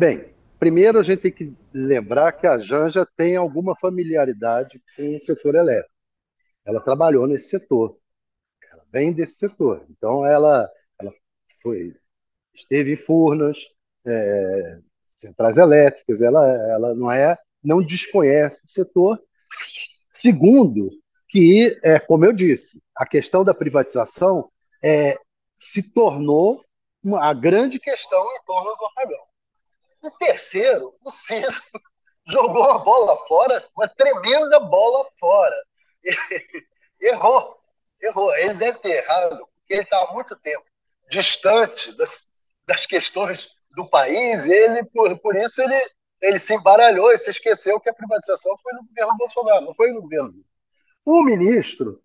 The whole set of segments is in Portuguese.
Bem, primeiro a gente tem que lembrar que a Janja tem alguma familiaridade com o setor elétrico. Ela trabalhou nesse setor, ela vem desse setor. Então, ela esteve em Furnas, centrais elétricas, ela não desconhece o setor. Segundo, que, como eu disse, a questão da privatização se tornou a grande questão em torno do orçamento. E terceiro, o Ciro jogou a bola fora, uma tremenda bola fora. Errou. Ele deve ter errado, porque ele está há muito tempo distante das questões do país. Ele, por isso ele se embaralhou e se esqueceu que a privatização foi no governo Bolsonaro, não foi no governo Lula. O ministro,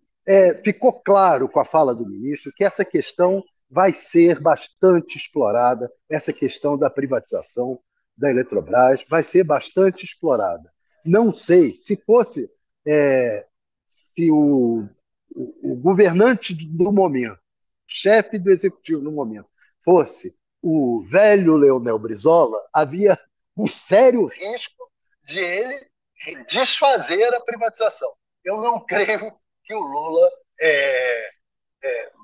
ficou claro com a fala do ministro que essa questão vai ser bastante explorada, essa questão da privatização da Eletrobras vai ser bastante explorada. Não sei se fosse se o governante do momento, chefe do executivo no momento, fosse o velho Leonel Brizola, havia um sério risco de ele desfazer a privatização. Eu não creio que o Lula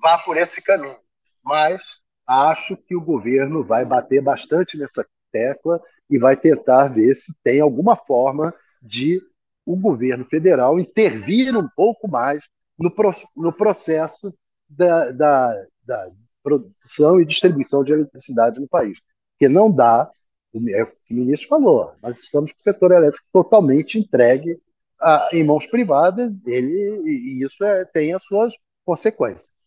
vá por esse caminho, mas acho que o governo vai bater bastante nessa tecla e vai tentar ver se tem alguma forma de o governo federal intervir um pouco mais no processo da produção e distribuição de eletricidade no país. Porque não dá. É o que o ministro falou, nós estamos com o setor elétrico totalmente entregue em mãos privadas, e isso tem as suas consequências.